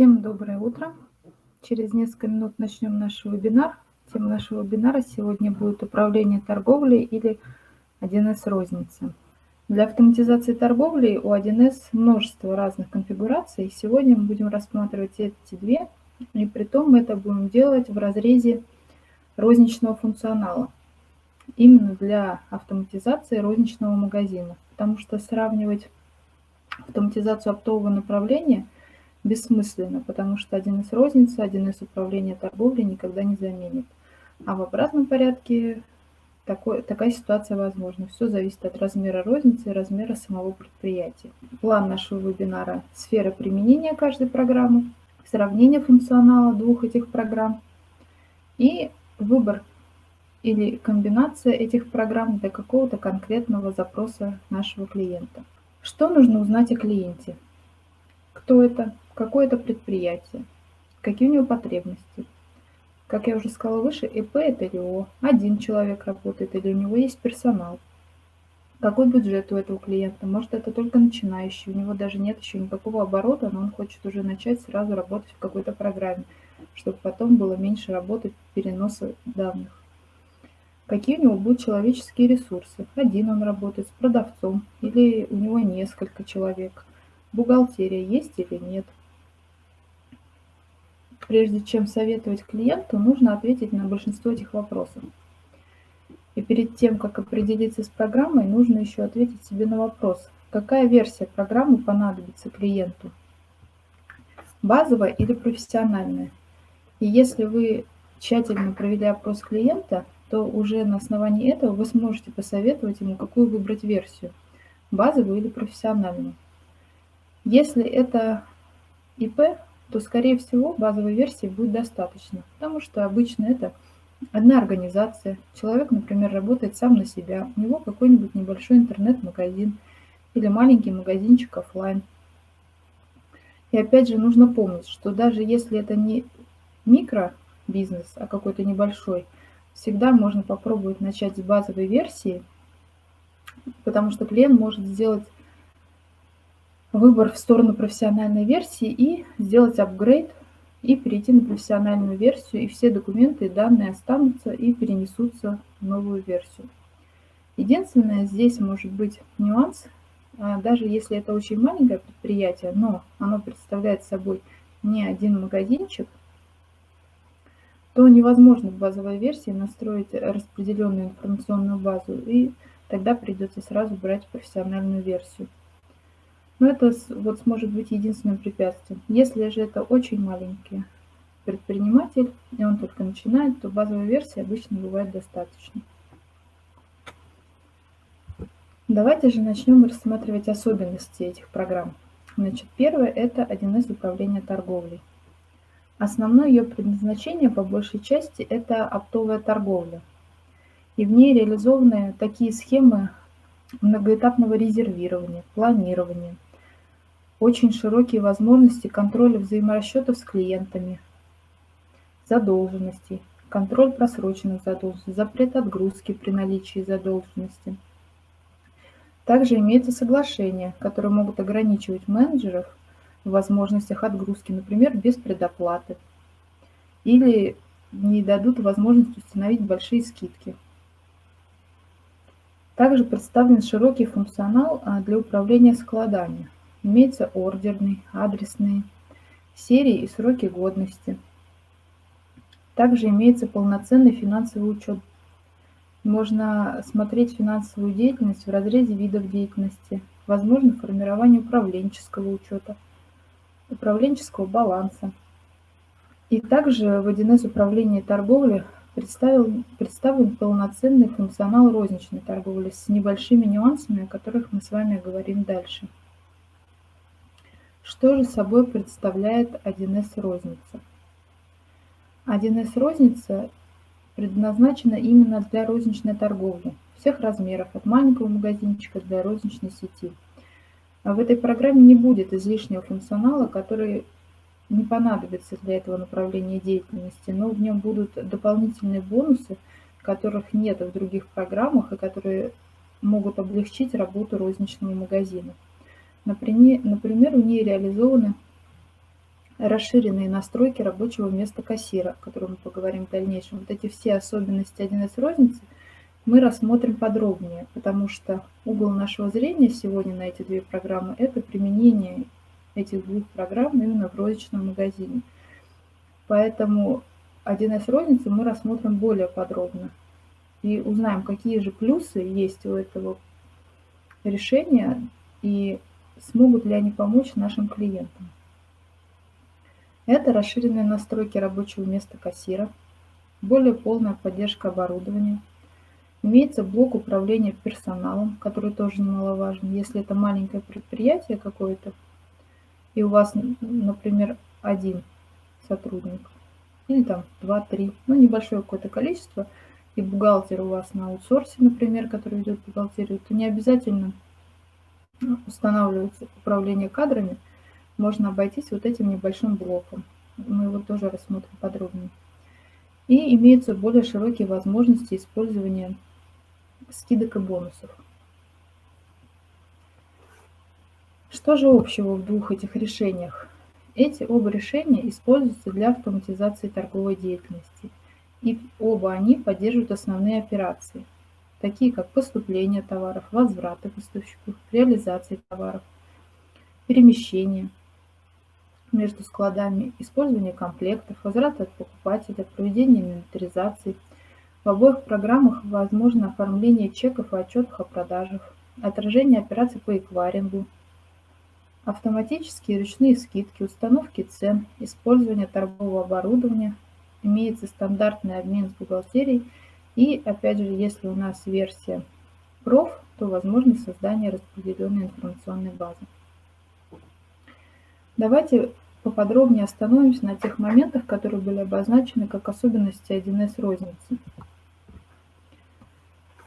Всем доброе утро. Через несколько минут начнем наш вебинар. Тема нашего вебинара сегодня будет управление торговлей или 1С розница. Для автоматизации торговли у 1С множество разных конфигураций. Сегодня мы будем рассматривать эти две, и при том мы это будем делать в разрезе розничного функционала. Именно для автоматизации розничного магазина, потому что сравнивать автоматизацию оптового направления бессмысленно, потому что 1С розница, 1С управление торговлей никогда не заменит. А в обратном порядке такая ситуация возможна. Все зависит от размера розницы и размера самого предприятия. План нашего вебинара – сфера применения каждой программы, сравнение функционала двух этих программ и выбор или комбинация этих программ для какого-то конкретного запроса нашего клиента. Что нужно узнать о клиенте? Кто это? Какое это предприятие? Какие у него потребности? Как я уже сказала выше, ИП это или ООО? Один человек работает или у него есть персонал? Какой бюджет у этого клиента? Может, это только начинающий, у него даже нет еще никакого оборота, но он хочет уже начать сразу работать в какой-то программе, чтобы потом было меньше работы переноса данных. Какие у него будут человеческие ресурсы? Один он работает с продавцом или у него несколько человек? Бухгалтерия есть или нет? Прежде чем советовать клиенту, нужно ответить на большинство этих вопросов. И перед тем, как определиться с программой, нужно еще ответить себе на вопрос, какая версия программы понадобится клиенту? Базовая или профессиональная? И если вы тщательно провели опрос клиента, то уже на основании этого вы сможете посоветовать ему, какую выбрать версию, базовую или профессиональную. Если это ИП, то, скорее всего, базовой версии будет достаточно, потому что обычно это одна организация. Человек, например, работает сам на себя, у него какой-нибудь небольшой интернет-магазин или маленький магазинчик офлайн. И опять же нужно помнить, что даже если это не микробизнес, а какой-то небольшой, всегда можно попробовать начать с базовой версии, потому что клиент может сделать выбор в сторону профессиональной версии и сделать апгрейд, и перейти на профессиональную версию, и все документы и данные останутся и перенесутся в новую версию. Единственное, здесь может быть нюанс, даже если это очень маленькое предприятие, но оно представляет собой не один магазинчик, то невозможно в базовой версии настроить распределенную информационную базу, и тогда придется сразу брать профессиональную версию. Но это вот сможет быть единственным препятствием. Если же это очень маленький предприниматель, и он только начинает, то базовой версии обычно бывает достаточно. Давайте же начнем рассматривать особенности этих программ. Значит, первое – это 1С управление торговлей. Основное ее предназначение, по большей части, это оптовая торговля. И в ней реализованы такие схемы многоэтапного резервирования, планирования, очень широкие возможности контроля взаиморасчетов с клиентами, задолженностей, контроль просроченных задолженностей, запрет отгрузки при наличии задолженности. Также имеются соглашения, которые могут ограничивать менеджеров в возможностях отгрузки, например, без предоплаты, или не дадут возможность установить большие скидки. Также представлен широкий функционал для управления складами. Имеются ордерные, адресные, серии и сроки годности. Также имеется полноценный финансовый учет. Можно смотреть финансовую деятельность в разрезе видов деятельности. Возможно формирование управленческого учета, управленческого баланса. И также в 1С управлении торговли представлен полноценный функционал розничной торговли с небольшими нюансами, о которых мы с вами говорим дальше. Что же собой представляет 1С розница? 1С розница предназначена именно для розничной торговли всех размеров, от маленького магазинчика до розничной сети. В этой программе не будет излишнего функционала, который не понадобится для этого направления деятельности, но в нем будут дополнительные бонусы, которых нет в других программах и которые могут облегчить работу розничного магазина. Например, у нее реализованы расширенные настройки рабочего места кассира, о котором мы поговорим в дальнейшем. Вот эти все особенности 1С-розницы мы рассмотрим подробнее, потому что угол нашего зрения сегодня на эти две программы – это применение этих двух программ именно в розничном магазине. Поэтому 1С-розницу мы рассмотрим более подробно и узнаем, какие же плюсы есть у этого решения и смогут ли они помочь нашим клиентам. Это расширенные настройки рабочего места кассира, более полная поддержка оборудования. Имеется блок управления персоналом, который тоже немаловажен. Если это маленькое предприятие какое-то, и у вас, например, один сотрудник, или там 2-3, ну небольшое какое-то количество, и бухгалтер у вас на аутсорсе, например, который ведет бухгалтерию, то не обязательно устанавливать управление кадрами, можно обойтись вот этим небольшим блоком. Мы его тоже рассмотрим подробнее. И имеются более широкие возможности использования скидок и бонусов. Что же общего в двух этих решениях? Эти оба решения используются для автоматизации торговой деятельности. И оба они поддерживают основные операции, такие как поступление товаров, возвраты поставщиков, реализации товаров, перемещение между складами, использование комплектов, возврат от покупателя, проведение инвентаризации. В обоих программах возможно оформление чеков и отчетов о продажах, отражение операций по эквайрингу, автоматические ручные скидки, установки цен, использование торгового оборудования, имеется стандартный обмен с бухгалтерией и, опять же, если у нас версия проф, то возможно создание распределенной информационной базы. Давайте поподробнее остановимся на тех моментах, которые были обозначены как особенности 1С-розницы.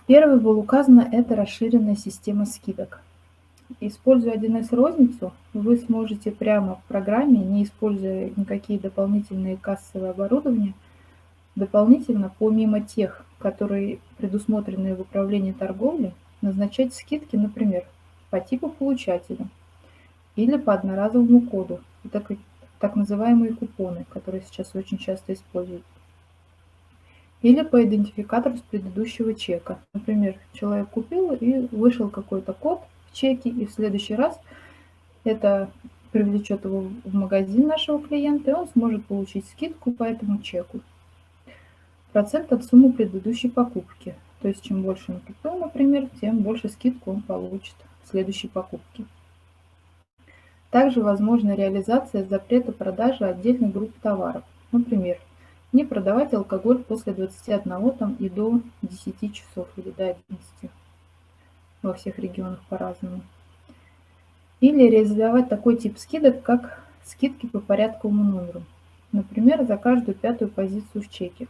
Первый был указано, это расширенная система скидок. Используя 1С-розницу, вы сможете прямо в программе, не используя никакие дополнительные кассовые оборудования, дополнительно, помимо тех, которые предусмотрены в управлении торговли, назначать скидки, например, по типу получателя или по одноразовому коду, так называемые купоны, которые сейчас очень часто используют, или по идентификатору с предыдущего чека. Например, человек купил и вышел какой-то код в чеке, и в следующий раз это привлечет его в магазин нашего клиента, и он сможет получить скидку по этому чеку. Процент от суммы предыдущей покупки. То есть чем больше он купил, например, тем больше скидку он получит в следующей покупке. Также возможна реализация запрета продажи отдельной группы товаров. Например, не продавать алкоголь после 21 там, и до 10 часов или до 11. Во всех регионах по-разному. Или реализовать такой тип скидок, как скидки по порядковому номеру. Например, за каждую пятую позицию в чеке.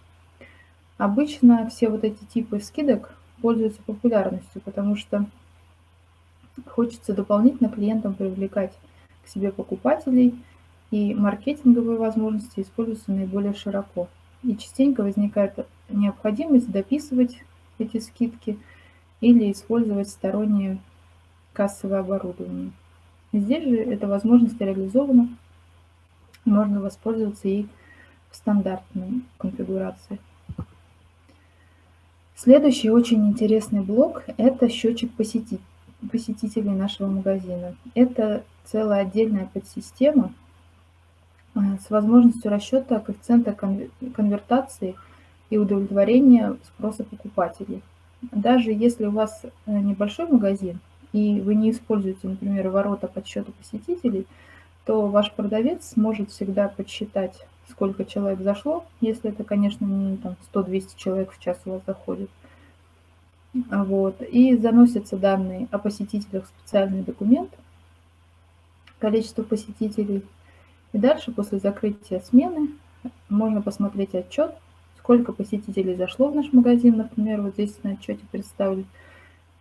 Обычно все вот эти типы скидок пользуются популярностью, потому что хочется дополнительно клиентам привлекать к себе покупателей, и маркетинговые возможности используются наиболее широко. И частенько возникает необходимость дописывать эти скидки или использовать стороннее кассовое оборудование. Здесь же эта возможность реализована, можно воспользоваться и в стандартной конфигурации. Следующий очень интересный блок – это счетчик посетителей нашего магазина. Это целая отдельная подсистема с возможностью расчета коэффициента конвертации и удовлетворения спроса покупателей. Даже если у вас небольшой магазин и вы не используете, например, ворота подсчета посетителей, то ваш продавец сможет всегда подсчитать, сколько человек зашло, если это, конечно, не 100-200 человек в час у вас заходит. Вот. И заносятся данные о посетителях в специальный документ, количество посетителей. И дальше, после закрытия смены, можно посмотреть отчет, сколько посетителей зашло в наш магазин. Например, вот здесь на отчете представлен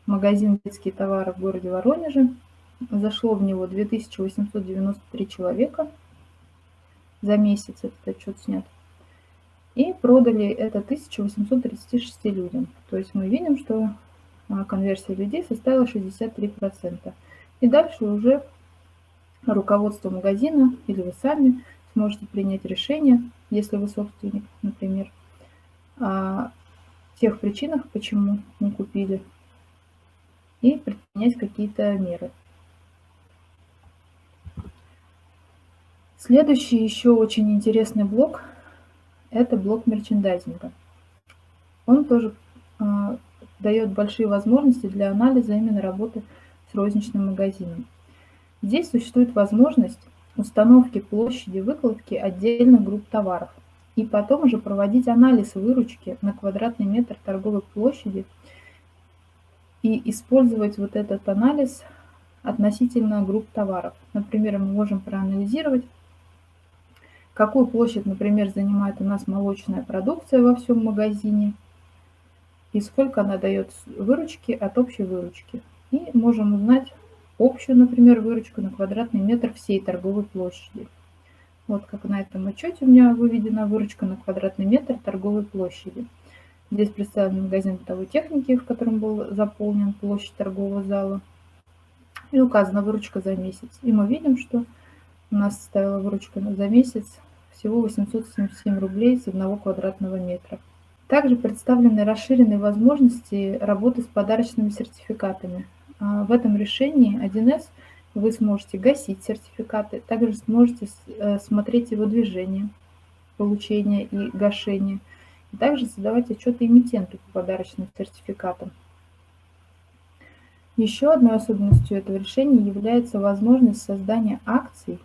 магазин детские товары в городе Воронеже. Зашло в него 2893 человека. За месяц этот отчет снят. И продали это 1836 людям. То есть мы видим, что конверсия людей составила 63%. И дальше уже руководство магазина или вы сами сможете принять решение, если вы собственник, например, о тех причинах, почему не купили, и предпринять какие-то меры. Следующий еще очень интересный блок – это блок мерчендайзинга. Он тоже дает большие возможности для анализа именно работы с розничным магазином. Здесь существует возможность установки площади выкладки отдельных групп товаров и потом уже проводить анализ выручки на квадратный метр торговой площади и использовать вот этот анализ относительно групп товаров. Например, мы можем проанализировать, какую площадь, например, занимает у нас молочная продукция во всем магазине и сколько она дает выручки от общей выручки. И можем узнать общую, например, выручку на квадратный метр всей торговой площади. Вот как на этом отчете у меня выведена выручка на квадратный метр торговой площади. Здесь представлен магазин бытовой техники, в котором был заполнен площадь торгового зала. И указана выручка за месяц. И мы видим, что у нас составила выручка за месяц всего 877 рублей с 1 квадратного метра. Также представлены расширенные возможности работы с подарочными сертификатами. В этом решении 1С вы сможете гасить сертификаты, также сможете смотреть его движение, получение и гашение, и также создавать отчеты эмитенту по подарочным сертификатам. Еще одной особенностью этого решения является возможность создания акций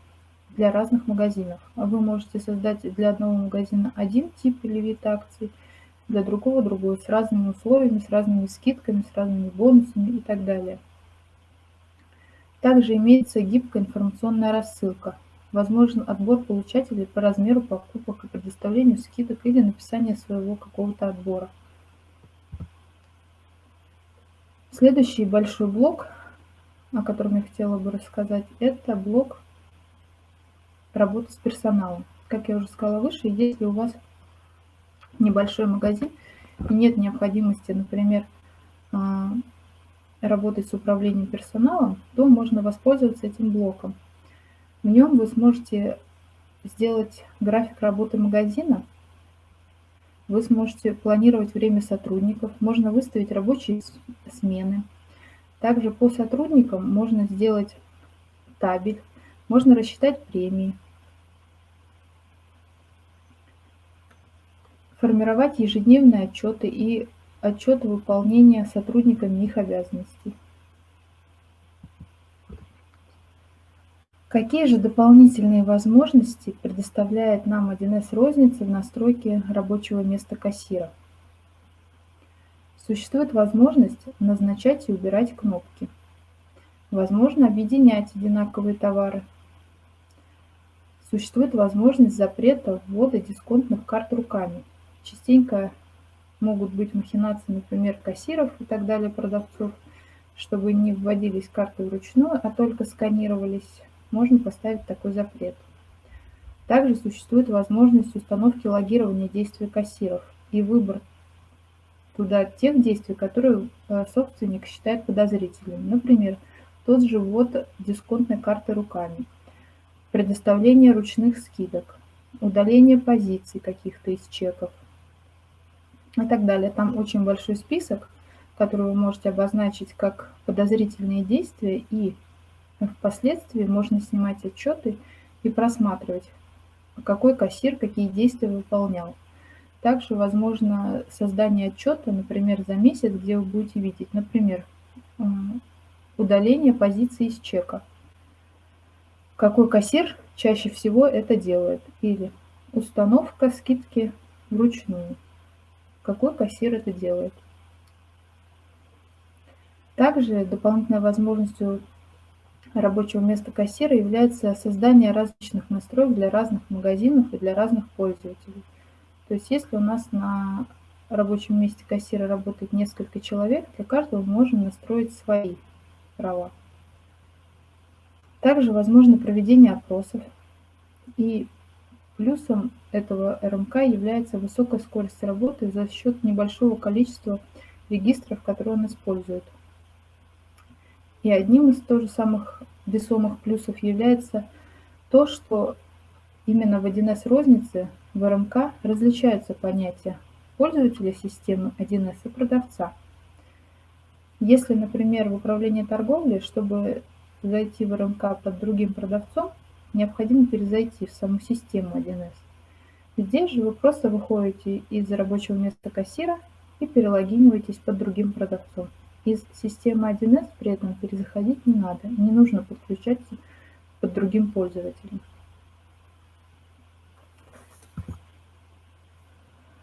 для разных магазинов. Вы можете создать для одного магазина один тип или вид акций, для другого другой, с разными условиями, с разными скидками, с разными бонусами и так далее. Также имеется гибкая информационная рассылка. Возможен отбор получателей по размеру покупок и предоставлению скидок или написание своего какого-то отбора. Следующий большой блок, о котором я хотела бы рассказать, это блок работы с персоналом. Как я уже сказала выше, если у вас небольшой магазин, и нет необходимости, например, работать с управлением персоналом, то можно воспользоваться этим блоком. В нем вы сможете сделать график работы магазина, вы сможете планировать время сотрудников, можно выставить рабочие смены. Также по сотрудникам можно сделать табель, можно рассчитать премии, формировать ежедневные отчеты и отчеты выполнения сотрудниками их обязанностей. Какие же дополнительные возможности предоставляет нам 1С розница в настройке рабочего места кассира? Существует возможность назначать и убирать кнопки. Возможно объединять одинаковые товары. Существует возможность запрета ввода дисконтных карт руками. Частенько могут быть махинации, например, кассиров и так далее, продавцов, чтобы не вводились карты вручную, а только сканировались. Можно поставить такой запрет. Также существует возможность установки логирования действий кассиров и выбор туда тех действий, которые собственник считает подозрительными. Например, тот же ввод дисконтной карты руками, предоставление ручных скидок, удаление позиций каких-то из чеков и так далее. Там очень большой список, который вы можете обозначить как подозрительные действия, и впоследствии можно снимать отчеты и просматривать, какой кассир какие действия выполнял. Также возможно создание отчета, например, за месяц, где вы будете видеть, например, удаление позиции из чека. Какой кассир чаще всего это делает? Или установка скидки вручную. Какой кассир это делает? Также дополнительной возможностью рабочего места кассира является создание различных настроек для разных магазинов и для разных пользователей. То есть если у нас на рабочем месте кассира работает несколько человек, для каждого мы можем настроить свои права. Также возможно проведение опросов, и плюсом этого РМК является высокая скорость работы за счет небольшого количества регистров, которые он использует. И одним из тоже самых весомых плюсов является то, что Именно в 1С рознице в РМК различаются понятия пользователя системы 1С и продавца. Если, например, в управлении торговлей, чтобы зайти в РМК под другим продавцом, необходимо перезайти в саму систему 1С. Здесь же вы просто выходите из рабочего места кассира и перелогиниваетесь под другим продавцом. Из системы 1С при этом перезаходить не надо, не нужно подключаться под другим пользователем.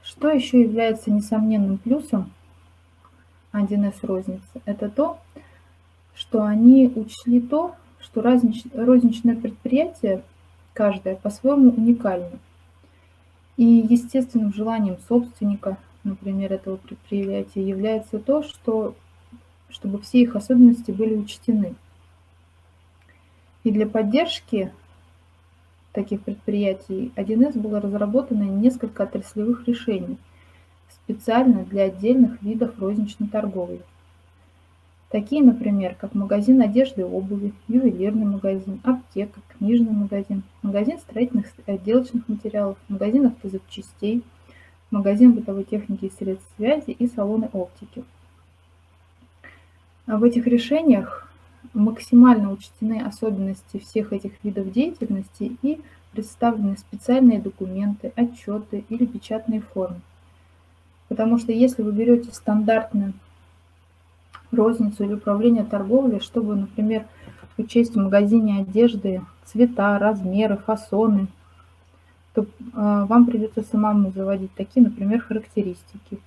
Что еще является несомненным плюсом 1С розницы? Это то, что они учли то, что розничное предприятие, каждое по-своему уникально. И естественным желанием собственника, например, этого предприятия, является то, чтобы все их особенности были учтены. И для поддержки таких предприятий 1С было разработано несколько отраслевых решений специально для отдельных видов розничной торговли. Такие, например, как магазин одежды и обуви, ювелирный магазин, аптека, книжный магазин, магазин строительных и отделочных материалов, магазин автозапчастей, магазин бытовой техники и средств связи и салоны оптики. А в этих решениях максимально учтены особенности всех этих видов деятельности и представлены специальные документы, отчеты или печатные формы. Потому что если вы берете стандартную розницу или управление торговлей, чтобы, например, учесть в магазине одежды цвета, размеры, фасоны, то вам придется самому заводить такие, например, характеристики.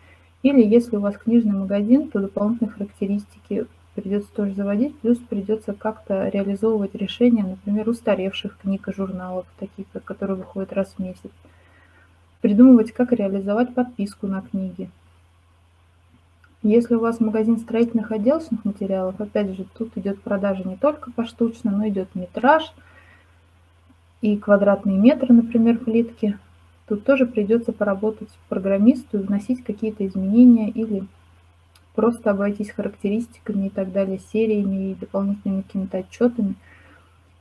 Или если у вас книжный магазин, то дополнительные характеристики придется тоже заводить, плюс придется как-то реализовывать решения, например, устаревших книг и журналов, таких, которые выходят раз в месяц. Придумывать, как реализовать подписку на книги. Если у вас магазин строительных и отделочных материалов, опять же, тут идет продажа не только поштучно, но идет метраж и квадратные метры, например, плитки. Тут тоже придется поработать программисту и вносить какие-то изменения или просто обойтись характеристиками и так далее, сериями и дополнительными какими-то отчетами.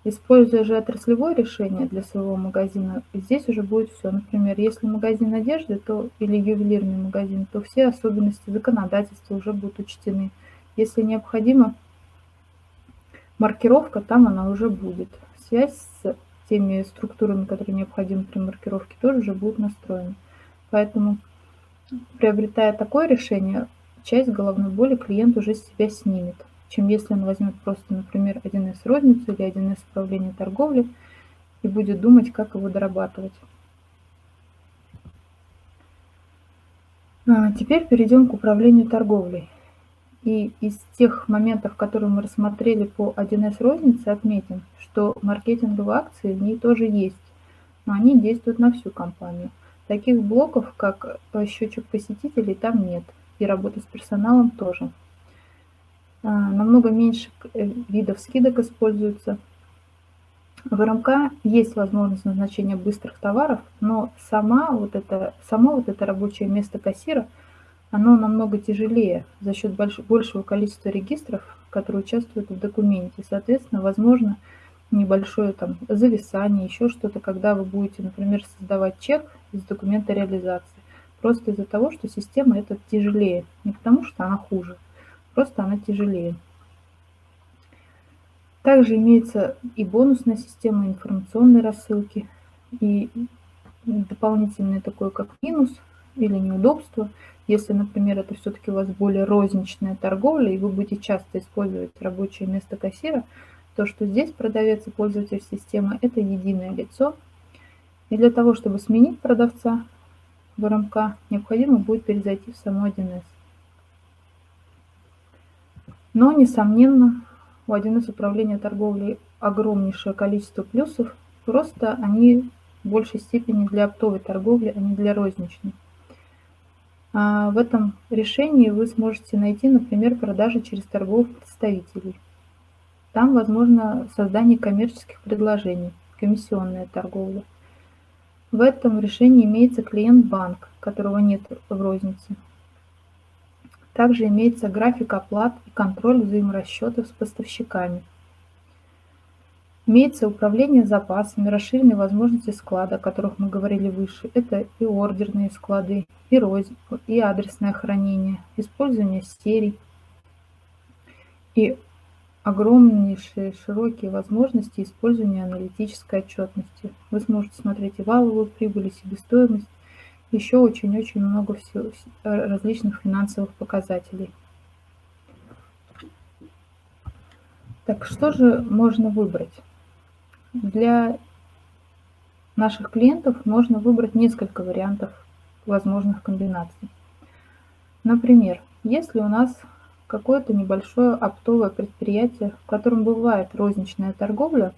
Используя же отраслевое решение для своего магазина, здесь уже будет все. Например, если магазин одежды или ювелирный магазин, то все особенности законодательства уже будут учтены. Если необходима маркировка, там она уже будет. Связь с теми структурами, которые необходимы при маркировке, тоже уже будет настроена. Поэтому, приобретая такое решение, часть головной боли клиент уже с себя снимет, чем если он возьмет просто, например, 1С розницу или 1С управление торговли и будет думать, как его дорабатывать. Теперь перейдем к управлению торговлей. И из тех моментов, которые мы рассмотрели по 1С рознице, отметим, что маркетинговые акции в ней тоже есть, но они действуют на всю компанию. Таких блоков, как счетчик посетителей, там нет, и работа с персоналом тоже. Намного меньше видов скидок используется. В РМК есть возможность назначения быстрых товаров, но само вот это рабочее место кассира, оно намного тяжелее за счет большего количества регистров, которые участвуют в документе. Соответственно, возможно небольшое там зависание, еще что-то, когда вы будете, например, создавать чек из документа реализации. Просто из-за того, что система эта тяжелее. Не потому, что она хуже. Просто она тяжелее. Также имеется и бонусная система информационной рассылки, и дополнительное такое, как минус или неудобство. Если, например, это все-таки у вас более розничная торговля, и вы будете часто использовать рабочее место кассира, то что здесь продавец и пользователь системы – это единое лицо. И для того, чтобы сменить продавца в РМК, необходимо будет перезайти в саму 1С. Но, несомненно, у 1С управления торговлей огромнейшее количество плюсов, просто они в большей степени для оптовой торговли, а не для розничной. А в этом решении вы сможете найти, например, продажи через торговых представителей. Там возможно создание коммерческих предложений, комиссионная торговля. В этом решении имеется клиент-банк, которого нет в рознице. Также имеется график оплат и контроль взаиморасчетов с поставщиками. Имеется управление запасами, расширенные возможности склада, о которых мы говорили выше. Это и ордерные склады, и розница, и адресное хранение, использование серий. И огромнейшие широкие возможности использования аналитической отчетности. Вы сможете смотреть и валовую прибыль, и себестоимость, еще очень-очень много всего, различных финансовых показателей. Так, что же можно выбрать? Для наших клиентов можно выбрать несколько вариантов возможных комбинаций. Например, если у нас какое-то небольшое оптовое предприятие, в котором бывает розничная торговля,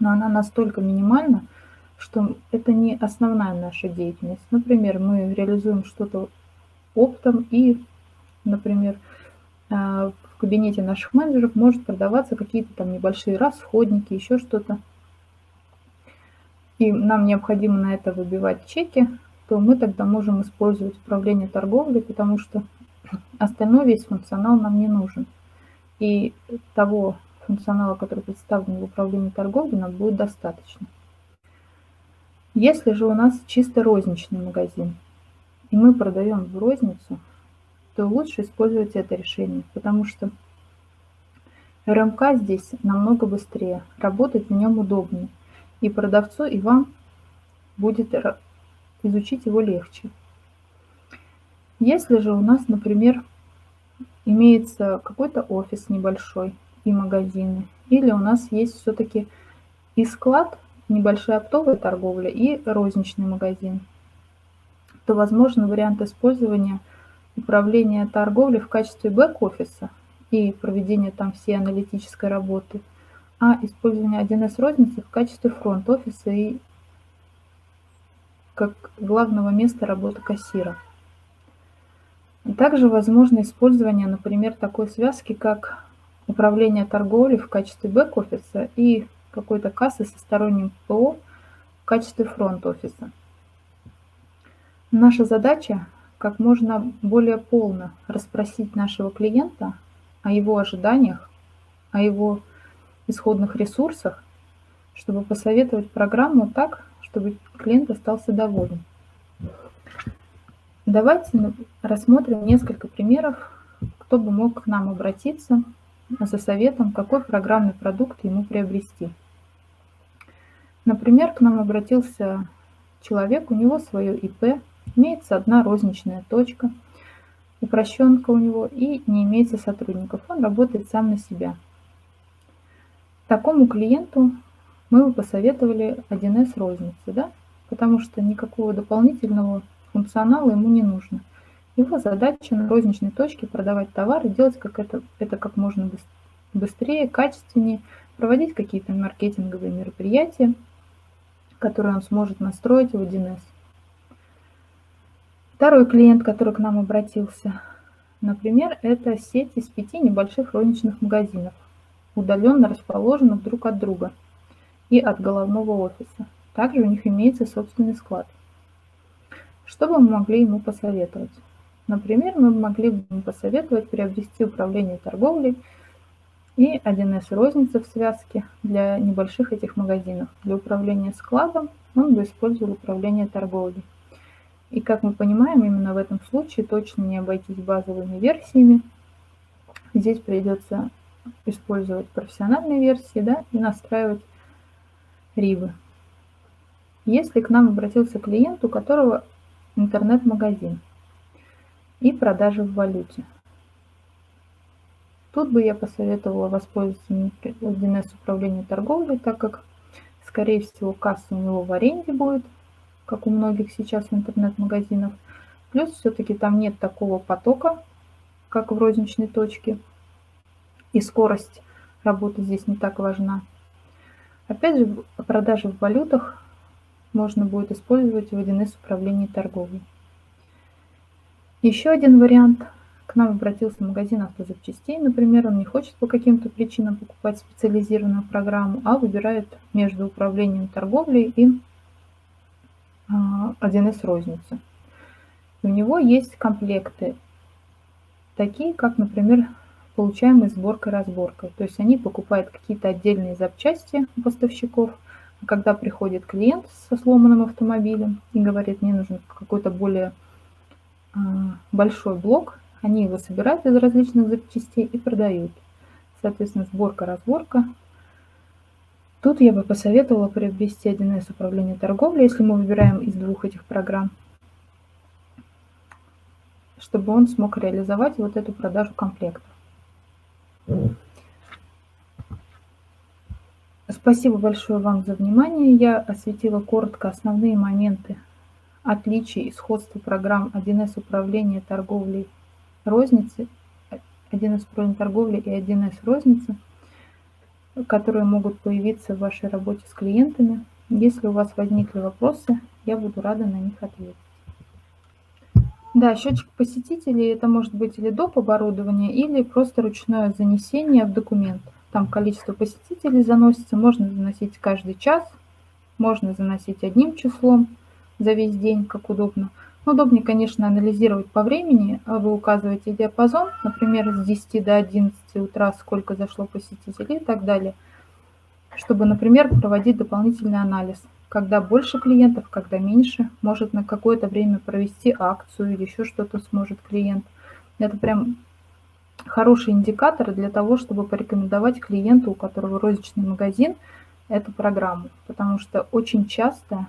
но она настолько минимальна, что это не основная наша деятельность. Например, мы реализуем что-то оптом и, например, в кабинете наших менеджеров может продаваться какие-то там небольшие расходники, еще что-то. И нам необходимо на это выбивать чеки, то мы тогда можем использовать управление торговлей, потому что остальной весь функционал нам не нужен. И того функционала, который представлен в управлении торговлей, нам будет достаточно. Если же у нас чисто розничный магазин, и мы продаем в розницу, то лучше использовать это решение, потому что РМК здесь намного быстрее, работать в нем удобнее. И продавцу, и вам будет изучить его легче. Если же у нас, например, имеется какой-то офис небольшой и магазины, или у нас есть все-таки и склад, небольшая оптовая торговля и розничный магазин, то возможен вариант использования управления торговлей в качестве бэк-офиса и проведения там всей аналитической работы, а использование 1С розницы в качестве фронт-офиса и как главного места работы кассира. Также возможно использование, например, такой связки, как управление торговлей в качестве бэк-офиса и какой-то кассы со сторонним ПО в качестве фронт-офиса. Наша задача как можно более полно расспросить нашего клиента о его ожиданиях, о его исходных ресурсах, чтобы посоветовать программу так, чтобы клиент остался доволен. Давайте рассмотрим несколько примеров, кто бы мог к нам обратиться за советом, какой программный продукт ему приобрести. Например, к нам обратился человек, у него свое ИП, имеется одна розничная точка, упрощенка у него и не имеется сотрудников, он работает сам на себя. Такому клиенту мы бы посоветовали 1С розницы, да? Потому что никакого дополнительного функционала ему не нужно. Его задача на розничной точке продавать товары, делать это как можно быстрее, качественнее, проводить какие-то маркетинговые мероприятия, которые он сможет настроить в 1С. Второй клиент, который к нам обратился, например, это сеть из 5 небольших розничных магазинов, удаленно расположенных друг от друга и от головного офиса. Также у них имеется собственный склад. Что бы мы могли ему посоветовать? Например, мы могли бы ему посоветовать приобрести управление торговлей и 1С розницы в связке для небольших этих магазинов. Для управления складом он бы использовал управление торговлей. И как мы понимаем, именно в этом случае точно не обойтись базовыми версиями. Здесь придется использовать профессиональные версии, да, и настраивать ривы. Если к нам обратился клиент, у которого интернет-магазин и продажи в валюте. Тут бы я посоветовала воспользоваться 1С управлением торговлей, так как, скорее всего, касса у него в аренде будет, как у многих сейчас интернет-магазинов. Плюс все-таки там нет такого потока, как в розничной точке, и скорость работы здесь не так важна. Опять же, продажи в валютах можно будет использовать в 1С управлении торговлей. Еще один вариант. К нам обратился магазин автозапчастей. Например, он не хочет по каким-то причинам покупать специализированную программу, а выбирает между управлением торговлей и 1С розницы. У него есть комплекты, такие как, например, получаемые сборкой-разборкой. То есть они покупают какие-то отдельные запчасти у поставщиков. Когда приходит клиент со сломанным автомобилем и говорит, мне нужен какой-то более большой блок, они его собирают из различных запчастей и продают. Соответственно, сборка-разборка. Тут я бы посоветовала приобрести 1С управление торговлей, если мы выбираем из двух этих программ, чтобы он смог реализовать вот эту продажу комплектов. Спасибо большое вам за внимание. Я осветила коротко основные моменты отличий и сходства программ 1С управления торговлей розницы, 1С управления торговлей и 1С розницы, которые могут появиться в вашей работе с клиентами. Если у вас возникли вопросы, я буду рада на них ответить. Да, счетчик посетителей, это может быть или доп. Оборудование, или просто ручное занесение в документ. Там количество посетителей заносится, можно заносить каждый час, можно заносить одним числом за весь день, как удобно. Но удобнее, конечно, анализировать по времени. Вы указываете диапазон, например, с 10 до 11 утра, сколько зашло посетителей и так далее, чтобы, например, проводить дополнительный анализ. Когда больше клиентов, когда меньше, может на какое-то время провести акцию или еще что-то сможет клиент. Это прям хороший индикатор для того, чтобы порекомендовать клиенту, у которого розничный магазин, эту программу. Потому что очень часто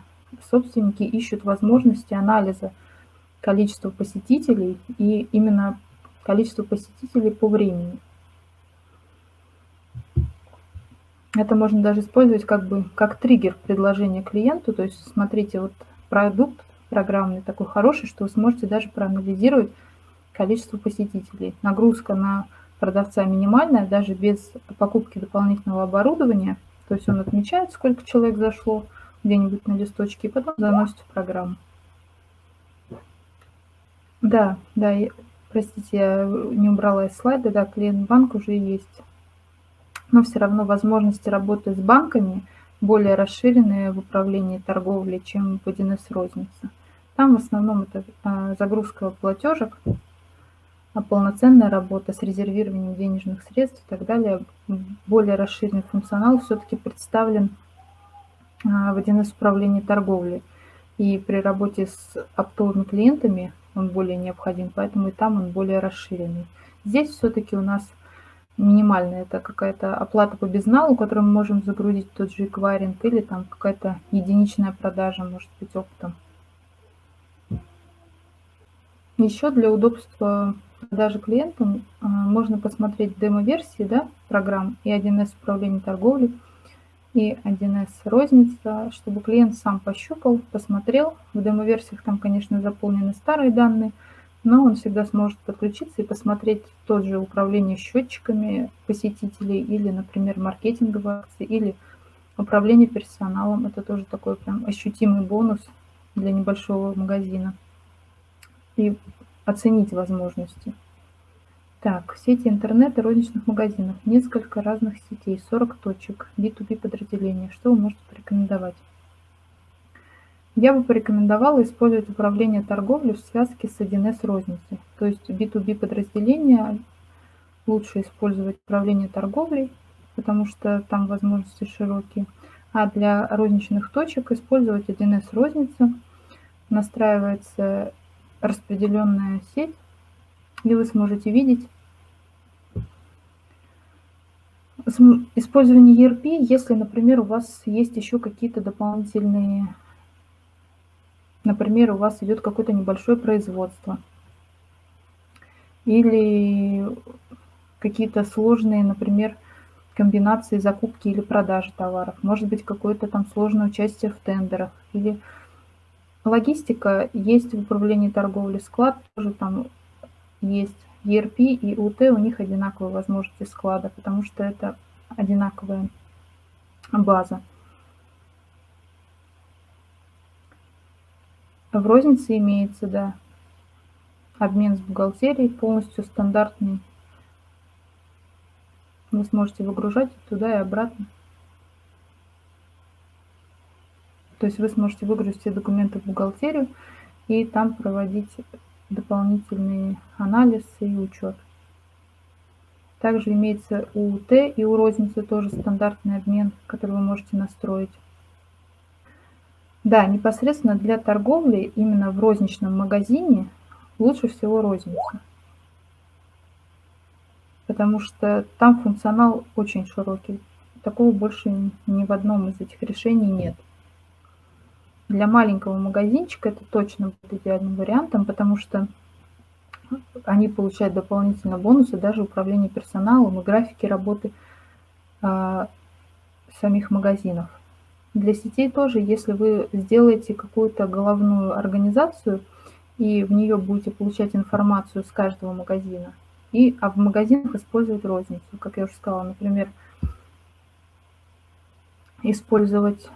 собственники ищут возможности анализа количества посетителей и именно количество посетителей по времени. Это можно даже использовать как триггер предложения клиенту. То есть, смотрите, вот продукт программный такой хороший, что вы сможете даже проанализировать количество посетителей. Нагрузка на продавца минимальная, даже без покупки дополнительного оборудования. То есть он отмечает, сколько человек зашло где-нибудь на листочке, и потом заносит в программу. Да, простите, я не убрала из слайда, да, клиент-банк уже есть. Но все равно возможности работы с банками более расширенные в управлении торговлей, чем в 1С-рознице. Там в основном это загрузка платежек, а полноценная работа с резервированием денежных средств и так далее. Более расширенный функционал все-таки представлен в 1С управлении торговлей. И при работе с оптовыми клиентами он более необходим, поэтому и там он более расширенный. Здесь все-таки у нас минимальная, это какая-то оплата по безналу, которую мы можем загрузить тот же эквайринг, или там какая-то единичная продажа, может быть, оптом. Еще для удобства продажи клиентам можно посмотреть демо-версии, да, программ и 1С управление торговлей, и 1С розница, чтобы клиент сам пощупал, посмотрел. В демо-версиях там, конечно, заполнены старые данные, но он всегда сможет подключиться и посмотреть тот же управление счетчиками посетителей или, например, маркетинговые акции, или управление персоналом. Это тоже такой прям ощутимый бонус для небольшого магазина. И оценить возможности. Так, сети интернета розничных магазинов. Несколько разных сетей, 40 точек, B2B подразделения. Что вы можете порекомендовать? Я бы порекомендовала использовать управление торговлей в связке с 1С-розницей. То есть B2B подразделения лучше использовать управление торговлей, потому что там возможности широкие. А для розничных точек использовать 1С-розницу. Настраивается распределенная сеть, и вы сможете видеть использование ERP, если, например, у вас есть еще какие-то дополнительные... Например, у вас идет какое-то небольшое производство или какие-то сложные, например, комбинации закупки или продажи товаров. Может быть, какое-то там сложное участие в тендерах или логистика есть в управлении торговли, склад тоже там есть. ERP и УТ, у них одинаковые возможности склада, потому что это одинаковая база. В рознице имеется, да, обмен с бухгалтерией, полностью стандартный. Вы сможете выгружать туда и обратно. То есть вы сможете выгрузить все документы в бухгалтерию и там проводить дополнительный анализ и учет. Также имеется УТ и у розницы тоже стандартный обмен, который вы можете настроить. Да, непосредственно для торговли именно в розничном магазине лучше всего розница. Потому что там функционал очень широкий. Такого больше ни в одном из этих решений нет. Для маленького магазинчика это точно будет идеальным вариантом, потому что они получают дополнительно бонусы, даже управление персоналом и графики работы самих магазинов. Для сетей тоже, если вы сделаете какую-то головную организацию и в нее будете получать информацию с каждого магазина, а в магазинах использовать розницу, как я уже сказала, например, использовать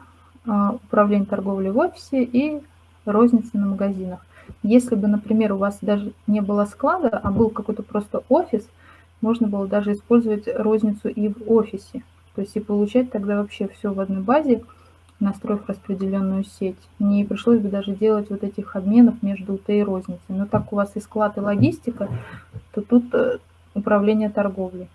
управление торговлей в офисе и розницы на магазинах. Если бы, например, у вас даже не было склада, а был какой-то просто офис, можно было даже использовать розницу и в офисе. То есть и получать тогда вообще все в одной базе, настроив распределенную сеть. Не пришлось бы даже делать вот этих обменов между УТ и розницей. Но так у вас и склад, и логистика, то тут управление торговлей.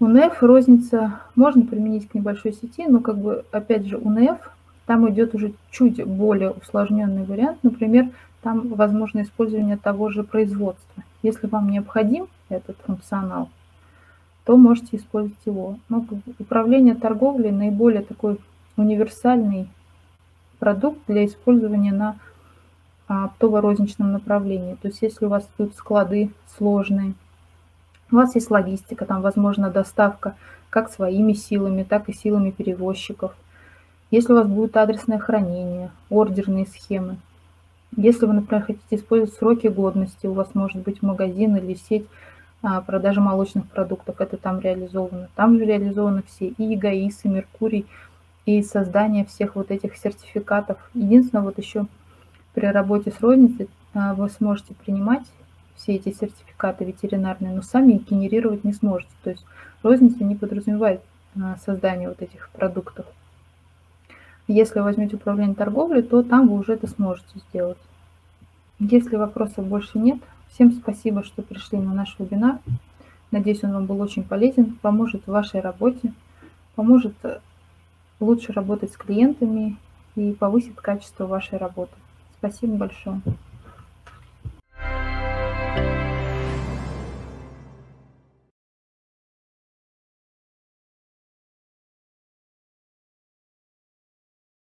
УНФ, розница, можно применить к небольшой сети, но как бы, опять же, УНФ, там идет уже чуть более усложненный вариант. Например, там возможно использование того же производства. Если вам необходим этот функционал, то можете использовать его. Но управление торговлей наиболее такой универсальный продукт для использования на оптово-розничном направлении. То есть если у вас тут склады сложные, у вас есть логистика, там возможно доставка как своими силами, так и силами перевозчиков. Если у вас будет адресное хранение, ордерные схемы. Если вы, например, хотите использовать сроки годности, у вас может быть магазин или сеть продажи молочных продуктов, это там реализовано. Там же реализованы все и ЕГАИС, и Меркурий, и создание всех вот этих сертификатов. Единственное, вот еще при работе с розницей вы сможете принимать все эти сертификаты ветеринарные, но сами их генерировать не сможете. То есть розница не подразумевает создание вот этих продуктов. Если возьмете управление торговлей, то там вы уже это сможете сделать. Если вопросов больше нет, всем спасибо, что пришли на наш вебинар. Надеюсь, он вам был очень полезен, поможет в вашей работе, поможет лучше работать с клиентами и повысит качество вашей работы. Спасибо большое.